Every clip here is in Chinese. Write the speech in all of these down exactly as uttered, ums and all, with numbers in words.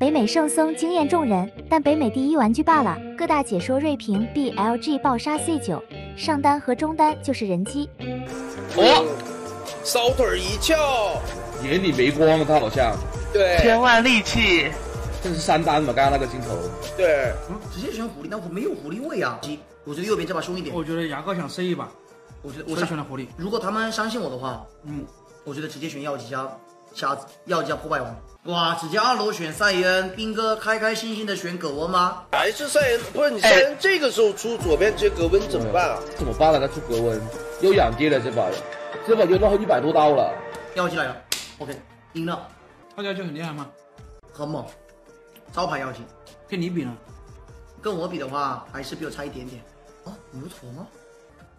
北美圣僧惊艳众人，但北美第一玩具罢了。各大解说锐评 B L G 爆杀 C 九， 上单和中单就是人机。哦，骚腿一翘，眼里没光了，他好像。对，千万利器。这是三单嘛？刚刚那个镜头。对，嗯，直接选狐狸，但我没有狐狸味啊。我觉得右边这把凶一点。我觉得牙膏想塞一把。我觉得我选了狐狸。如果他们相信我的话，嗯，我觉得直接选药剂加瞎子，药剂加破败王。 哇！直接二楼选塞恩，兵哥开开心心的选葛温吗？还是塞恩？不是你塞恩这个时候出左边接葛温怎么办啊？怎么办了？他出葛温又养爹了这把，这把就落后一百多刀了。药剂来了 ，OK， 赢了。他药剂很厉害吗？很猛，招牌药剂。跟你比呢？跟我比的话，还是比我差一点点。啊，牛驼吗？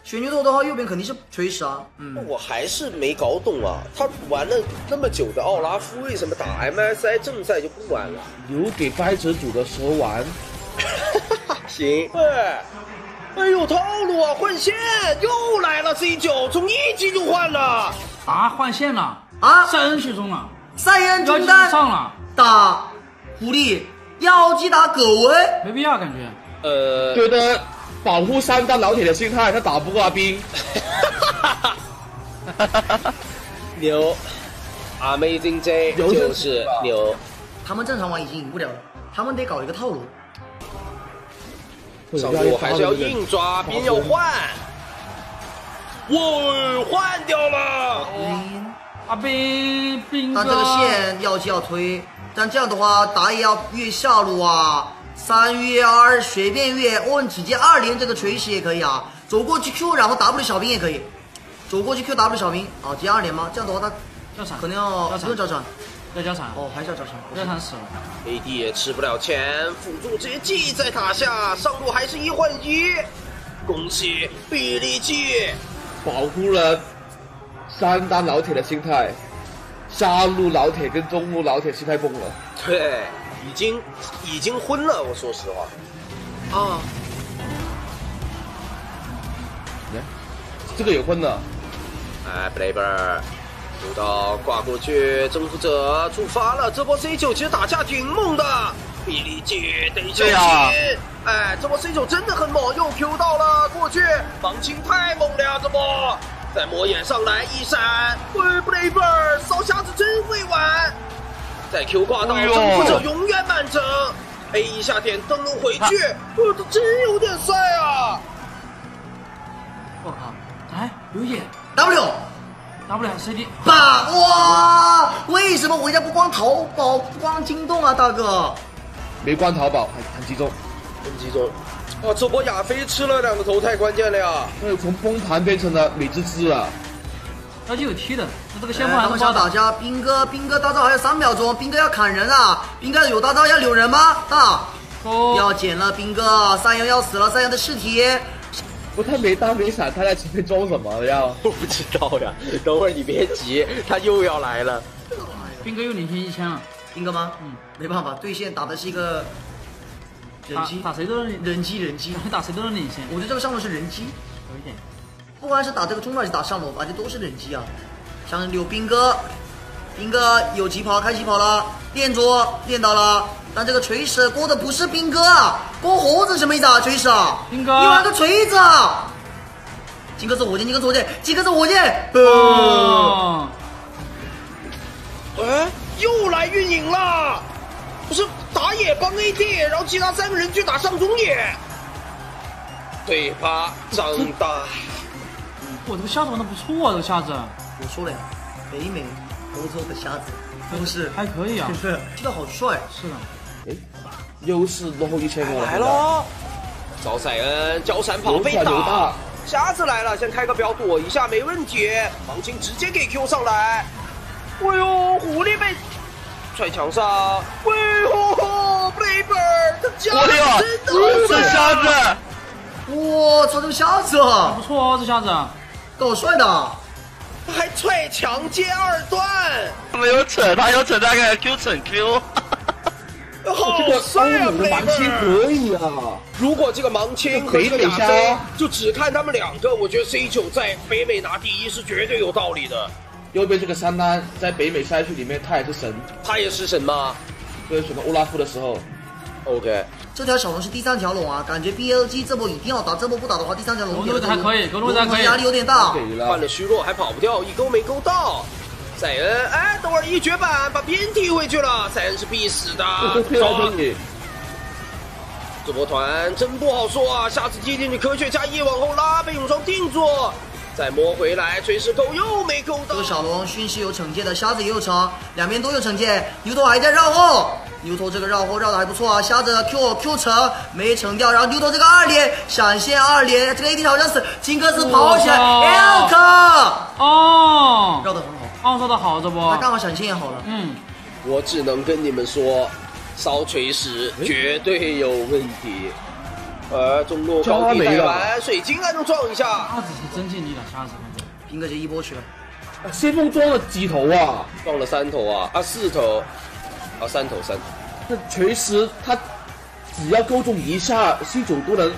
选牛头的话，右边肯定是锤石啊。嗯，我还是没搞懂啊，他玩了那么久的奥拉夫，为什么打 M S I 正赛就不玩了？留给掰扯组的时候玩。行。哎，哎呦，套路啊！换线又来了 C 九， 从一级就换了。啊，换线了啊！塞恩去中了，塞恩中单上了，打狐狸，妖姬打葛文，没必要感觉。呃，觉得。 保护三单老铁的心态，他打不过阿兵。牛 ，Amazing J 就是牛。他们正常玩已经赢不了了，他们得搞一个套路。上路还是要硬抓，兵要换。哇，换掉了。阿兵，兵哥。但这个线药剂要推，但这样的话打野要越下路啊。 三越二随便越，哦，你直接二连这个锤石也可以啊，走过去 Q 然后 W 小兵也可以，走过去 Q W 小兵，好、啊，直接二连吗？这样的话他交闪，肯定要不用交闪，要交闪哦，还是要交闪，交闪死了 ，A D 也吃不了钱，辅助直接记在塔下，上路还是一换一，恭喜 B L G 保护了三单老铁的心态，下路老铁跟中路老铁心态崩了，对。 已经已经昏了，我说实话，啊，这个也昏了，哎 ，Blaber， 主刀挂过去，征服者触发了，这波 C 九 其实打架挺猛的 ，B L G 得小心，啊、哎，这波 C 九 真的很猛，又 Q 到了过去，盲青太猛了呀，这波，在魔眼上来一闪，喂 ，Blaber， 骚瞎子真会玩。 在 Q 挂到，征服者永远满城 ，A 一下点灯笼回去，我这真有点帅啊！我靠，哎，有眼 W，W C D， 把哇！为什么回家不光淘宝，不光京东啊，大哥？没关淘宝，很集中，很集中。哇，这波亚飞吃了两个头，太关键了呀！对，从崩盘变成了美滋滋啊！ 他就有踢的，那这个先锋还是想打架。兵哥，兵哥大招还有三秒钟，兵哥要砍人啊！兵哥有大招要留人吗？啊，哦、要捡了，兵哥三羊要死了，三羊的尸体。不，他没单没闪，他在前面装什么呀？我不知道呀，等会儿你别急，他又要来了。兵哥又领先一千了，兵哥吗？嗯，没办法，对线打的是一个人机，打谁都是人机人机，打谁都能领先。我觉得这个上路是人机，有一点。 不管是打这个中路还是打上路，反正都是人机啊！想留兵哥，兵哥有疾跑，开疾跑了，练桌练到了，但这个锤石勾的不是兵哥，勾猴子什么意思啊？锤石啊！兵哥，你玩个锤子！金哥是火箭，金哥是火箭，金哥是火箭！嘣！哎，又来运营了！不是打野帮 A D， 然后其他三个人去打上中野，对吧？张大。我这个瞎子玩的不错啊，这个瞎子。我说了呀，北美、欧洲的瞎子都是还可以啊，就是踢得好帅。是啊，哎，优势落后一千多来喽！赵赛恩交闪跑被打，瞎子来了，先开个标躲一下没问题。盲青直接给 Q 上来，哎呦，狐狸被踹墙上，哎呦 ，Blaber 这家伙真的好帅啊！我操，这个瞎子不错哦，这瞎子。 够帅的，还踹墙接二段，没有扯，他有扯，大概 Q 整 Q， 好帅啊！盲青可以啊，如果这个盲青和这个亚飞就只看他们两个，我觉得 C 九 在北美拿第一是绝对有道理的。右边这个三单在北美赛区里面他也是神，他也是神吗？跟选择欧拉夫的时候 ，OK。这条小龙是第三条龙啊，感觉 B L G 这波一定要打，这波不打的话，第三条龙格鲁特还可以，格鲁特可以，压力有点大，换了虚弱还跑不掉，一勾没勾到。 塞恩，哎，等会儿一绝版把别人踢回去了，塞恩是必死的。这波团真不好说啊，下次踢进去科学家一往后拉，被永霜定住，再摸回来，锤石钩又没钩到。这个小龙迅是有惩戒的，瞎子也有惩，两边都有惩戒。牛头还在绕后，牛头这个绕后绕的还不错啊，瞎子 Q Q 惩没惩掉，然后牛头这个二连闪现二连，这个 A D 好像是金克斯跑起来 ，L 克哦，绕的很好。 奥做的好，这波他刚好闪现也好了。嗯，我只能跟你们说，烧锤石绝对有问题。呃，中路高地带完，水晶暗中撞一下。瞎子是真尽力了，瞎子。兵哥这一波去了。先锋撞了几头啊？撞了三头啊，啊四头，啊三头三头。这锤石他只要够中一下，新手都能。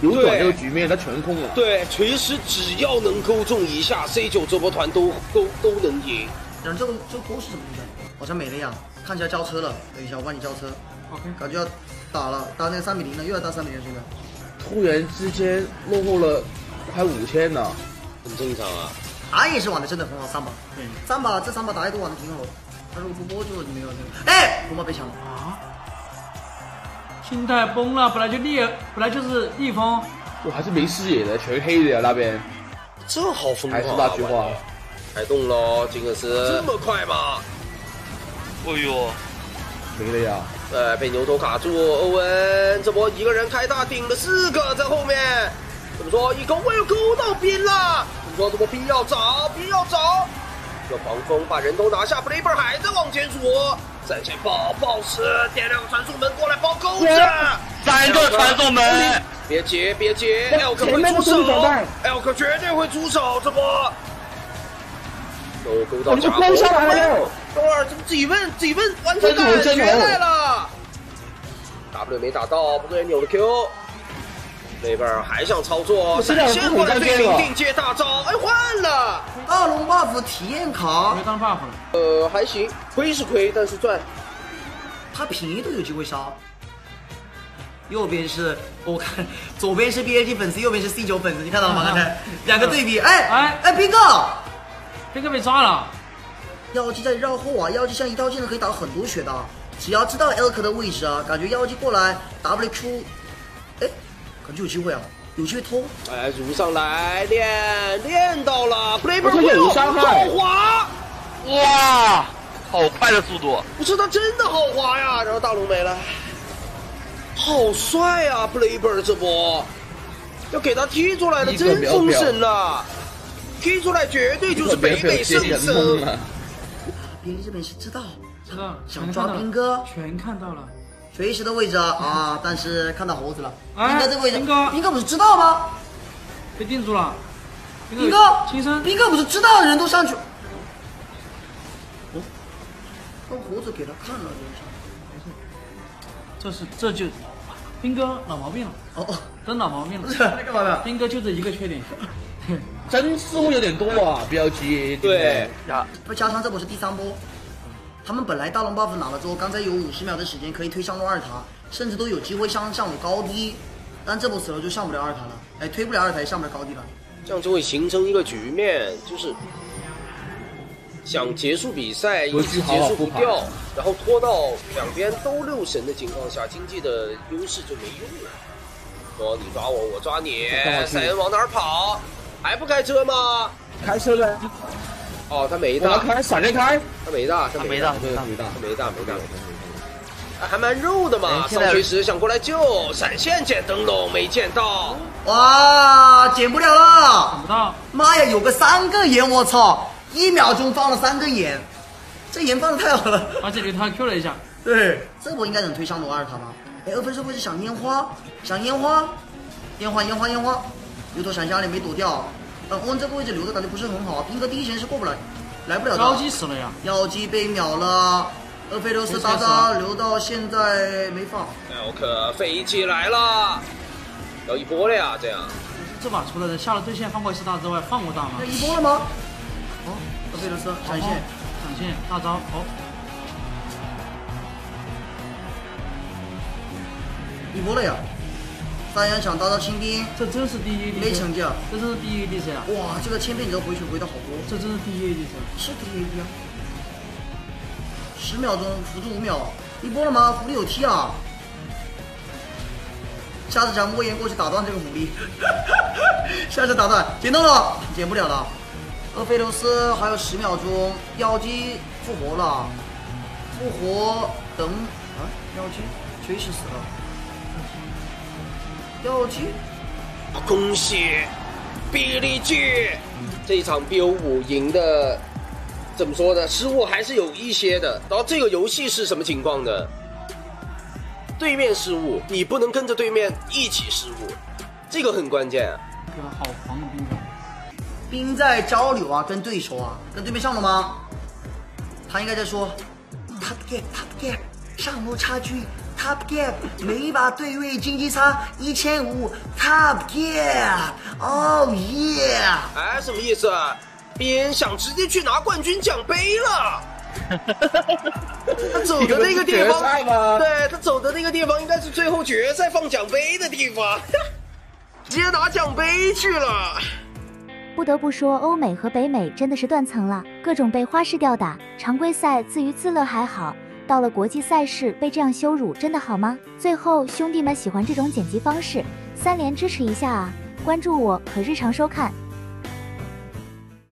扭转这个局面，他全控了。对，锤石只要能勾中一下 C 九 这波团都都都能赢。然后这个这个钩是什么意思？好像没了呀，看起来交车了。等一下，我帮你交车。OK， 感觉要打了，打那个三比零了，又要打三比零是吧？突然之间落后了，还五千呢，很正常啊。俺也是玩的真的很好，三把，对，三把这三把打野都玩的挺好。他如果不播就没有那个。哎，龙猫被抢了啊！ 心态崩了，本来就裂，本来就是逆风。我还是没视野的，全黑的呀那边。这好疯狂、啊！还是那句话，开动喽，金克斯。这么快吗？哎呦，没了呀！哎，被牛头卡住，欧文这波一个人开大顶了四个在后面。怎么说？一勾我又勾到兵了。怎么说？这波兵要找，兵要找。这狂风把人都拿下 ，Flipper 还在往前数。 闪现爆爆石，点亮传送门过来包钩子，三个传送门，别急别急 ，L 克会出手 ，L 克绝对会出手，这波都勾到夹攻，等会儿怎么自己问自己问完全打绝代了 ，W 没打到，不对，扭了 Q， 那边还想操作，闪现过来对屏定接大招，哎换了。 大龙 buff 体验卡，没当 buff 了。呃，还行，亏是亏，但是赚。他平 A 都有机会杀。右边是，我看左边是 B L G 粉丝，右边是 C 九 粉丝，你看到了吗？刚才两个对比，哎哎哎，兵哥，兵哥被抓了。妖姬在绕后啊，妖姬像一道现在可以打很多血的，只要知道 L 克的位置啊，感觉妖姬过来 W Q， 哎，感觉有机会啊。 有机会偷，哎，如上来练练到了 ，Flipper 有伤害，好滑，哇，好快的速度！不是他真的好滑呀，然后大龙没了，好帅啊 ，Flipper 这波要给他踢出来了，真封神了，踢出来绝对就是北美圣僧。别人这边是知道，知道想抓兵哥，全看到了。 锤石的位置啊，啊但是看到猴子了。兵哥这个位置，兵哥，兵哥不是知道吗？被定住了。兵哥，轻声。兵哥不是知道的人都上去。哦，让猴子给他看了，没事。这是这就，兵哥老毛病了。哦哦，真老毛病了。他干嘛呢？兵哥就这一个缺点，真失误有点多啊，不要急。对呀，不加上这波是第三波。 他们本来大龙 buff 拿了之后，刚才有五十秒的时间可以推上路二塔，甚至都有机会上上路高低，但这波死了就上不了二塔了，哎，推不了二塔，也上不了高低了，这样就会形成一个局面，就是想结束比赛一直结束不掉，然后拖到两边都六神的情况下，经济的优势就没用了。说你抓我，我抓你，赛恩往哪儿跑？还不开车吗？开车呗。 哦，他没大，开闪电开，他没大，他没大，没大，没大，没大，没大，还蛮肉的嘛。上锤石想过来救，闪现捡灯笼没捡到，哇，捡不了了，捡不到。妈呀，有个三个眼，我操，一秒钟放了三个眼，这眼放的太好了。而且他 Q 了一下，对，这波应该能推上罗二塔吧？哎，二分是不是想烟花？想烟花？烟花，烟花，烟花，牛头闪现二连没躲掉。 嗯，欧文这个位置留的感觉不是很好啊，兵哥第一时间是过不来，来不了的。妖姬死了呀！妖姬被秒了，厄斐琉斯大招留到现在没放。L 克飞起来了，要一波了呀！这样，这把除了下了对线放过一次大之外，放过大吗？那一波了吗？哦，厄斐琉斯闪现，闪现大招，哦。一波了呀！三阳想搭到清兵，这真是第一没成就，这真是第一 A D C 啊！哇，这个千变折回血回的好多，这真是第一 A D C， 是第一 A D 啊！十秒钟辅助五秒，一波了吗？狐狸有 T 啊！下次想莫言过去打断这个狐狸，下次打断捡到了，捡不了了。厄斐琉斯还有十秒钟，妖姬复活了，复活等啊，妖姬锤石死了，妖姬，恭喜 B L G 这一场 B O 五赢的，怎么说呢？失误还是有一些的。然后这个游戏是什么情况呢？ 对面失误，你不能跟着对面一起失误，这个很关键啊。这个好狂的兵啊！兵在交流啊，跟对手啊，跟对面上了吗？他应该在说 ，top game top game， 上路差距 top game， 每把对位经济差一千五 top game，oh yeah！ 哎，什么意思啊？边想直接去拿冠军奖杯了。 他走的那个地方，对他走的那个地方应该是最后决赛放奖杯的地方，直接拿奖杯去了。不得不说，欧美和北美真的是断层了，各种被花式吊打。常规赛自娱自乐还好，到了国际赛事被这样羞辱，真的好吗？最后，兄弟们喜欢这种剪辑方式，三连支持一下啊！关注我和日常收看。